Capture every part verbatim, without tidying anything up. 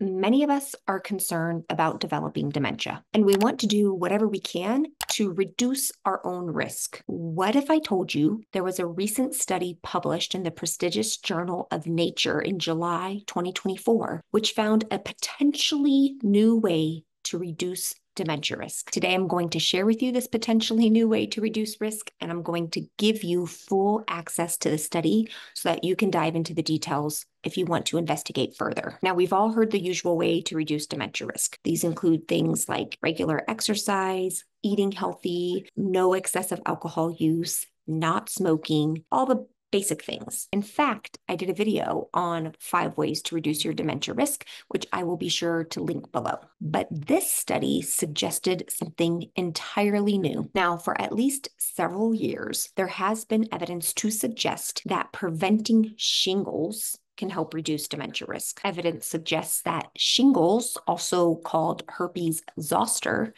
many of us are concerned about developing dementia, and we want to do whatever we can to reduce our own risk. What if I told you there was a recent study published in the prestigious Journal of Nature in July twenty twenty-four, which found a potentially new way to reduce dementia risk? Today, I'm going to share with you this potentially new way to reduce risk, and I'm going to give you full access to the study so that you can dive into the details if you want to investigate further. Now, we've all heard the usual way to reduce dementia risk. These include things like regular exercise, eating healthy, no excessive alcohol use, not smoking, all the basic things. In fact, I did a video on five ways to reduce your dementia risk, which I will be sure to link below. But this study suggested something entirely new. Now, for at least several years, there has been evidence to suggest that preventing shingles can help reduce dementia risk. Evidence suggests that shingles, also called herpes zoster,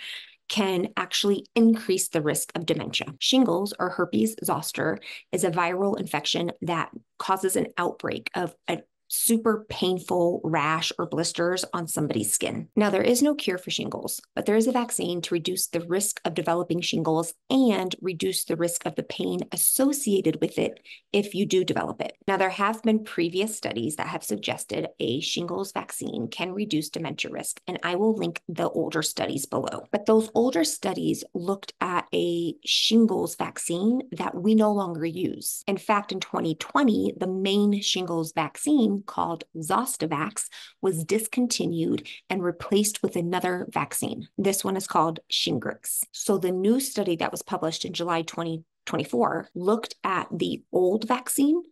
can actually increase the risk of dementia. Shingles, or herpes zoster, is a viral infection that causes an outbreak of a super painful rash or blisters on somebody's skin. Now, there is no cure for shingles, but there is a vaccine to reduce the risk of developing shingles and reduce the risk of the pain associated with it if you do develop it. Now, there have been previous studies that have suggested a shingles vaccine can reduce dementia risk, and I will link the older studies below. But those older studies looked at a shingles vaccine that we no longer use. In fact, in twenty twenty, the main shingles vaccine, called Zostavax, was discontinued and replaced with another vaccine. This one is called Shingrix. So the new study that was published in July twenty twenty-four looked at the old vaccine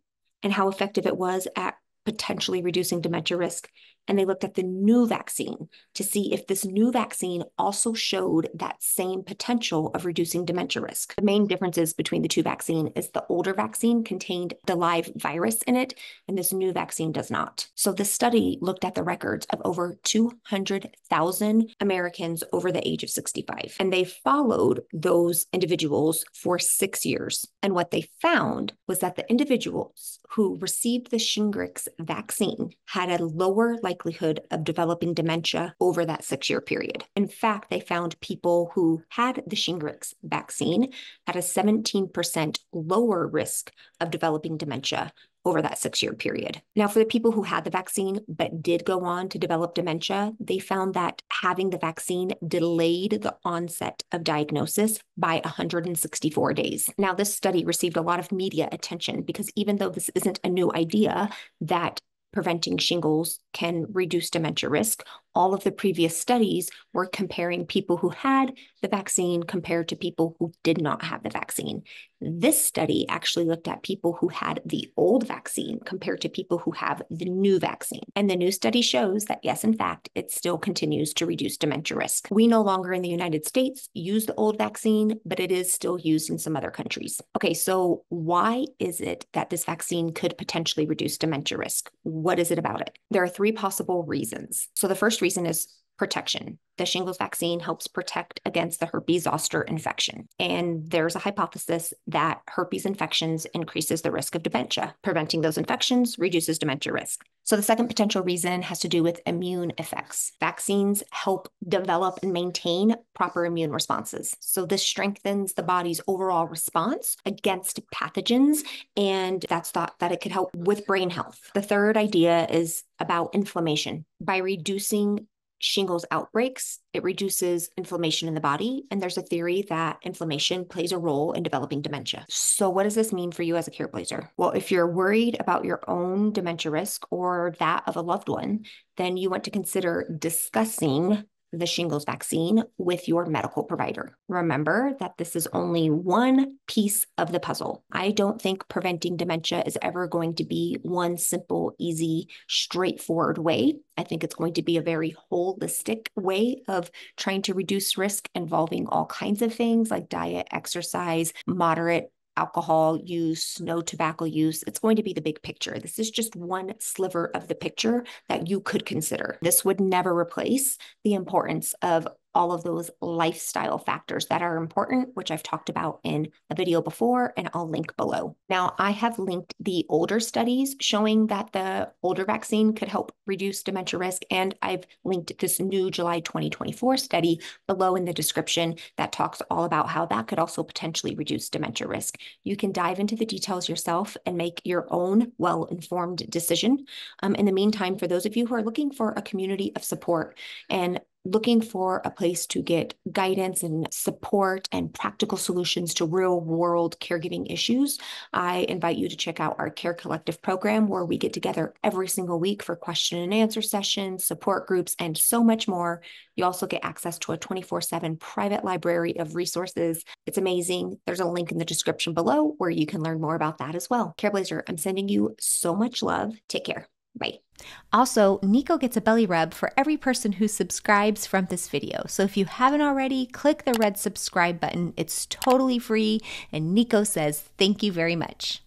and how effective it was at potentially reducing dementia risk. And they looked at the new vaccine to see if this new vaccine also showed that same potential of reducing dementia risk. The main differences between the two vaccines is the older vaccine contained the live virus in it, and this new vaccine does not. So the study looked at the records of over two hundred thousand Americans over the age of sixty-five, and they followed those individuals for six years. And what they found was that the individuals who received the Shingrix vaccine had a lower likelihood of developing dementia over that six-year period. In fact, they found people who had the Shingrix vaccine at a seventeen percent lower risk of developing dementia over that six-year period. Now, for the people who had the vaccine but did go on to develop dementia, they found that having the vaccine delayed the onset of diagnosis by one hundred sixty-four days. Now, this study received a lot of media attention because even though this isn't a new idea that preventing shingles can reduce dementia risk, all of the previous studies were comparing people who had the vaccine compared to people who did not have the vaccine. This study actually looked at people who had the old vaccine compared to people who have the new vaccine. And the new study shows that, yes, in fact, it still continues to reduce dementia risk. We no longer in the United States use the old vaccine, but it is still used in some other countries. Okay, so why is it that this vaccine could potentially reduce dementia risk? What is it about it? There are three possible reasons. So the first reason is protection. The shingles vaccine helps protect against the herpes zoster infection. And there's a hypothesis that herpes infections increases the risk of dementia. Preventing those infections reduces dementia risk. So the second potential reason has to do with immune effects. Vaccines help develop and maintain proper immune responses. So this strengthens the body's overall response against pathogens, and that's thought that it could help with brain health. The third idea is about inflammation. By reducing shingles outbreaks, it reduces inflammation in the body, and there's a theory that inflammation plays a role in developing dementia. So what does this mean for you as a CareBlazer? Well, if you're worried about your own dementia risk or that of a loved one, then you want to consider discussing the shingles vaccine with your medical provider. Remember that this is only one piece of the puzzle. I don't think preventing dementia is ever going to be one simple, easy, straightforward way. I think it's going to be a very holistic way of trying to reduce risk involving all kinds of things like diet, exercise, moderate alcohol use, no tobacco use. It's going to be the big picture. This is just one sliver of the picture that you could consider. This would never replace the importance of all of those lifestyle factors that are important, which I've talked about in a video before, and I'll link below. Now, I have linked the older studies showing that the older vaccine could help reduce dementia risk, and I've linked this new July twenty twenty-four study below in the description that talks all about how that could also potentially reduce dementia risk. You can dive into the details yourself and make your own well-informed decision. Um, in the meantime, for those of you who are looking for a community of support and looking for a place to get guidance and support and practical solutions to real world caregiving issues, I invite you to check out our Care Collective program, where we get together every single week for question and answer sessions, support groups, and so much more. You also get access to a twenty-four seven private library of resources. It's amazing. There's a link in the description below where you can learn more about that as well. CareBlazer, I'm sending you so much love. Take care. Bye. Also, Nico gets a belly rub for every person who subscribes from this video. So if you haven't already, click the red subscribe button. It's totally free, and Nico says thank you very much.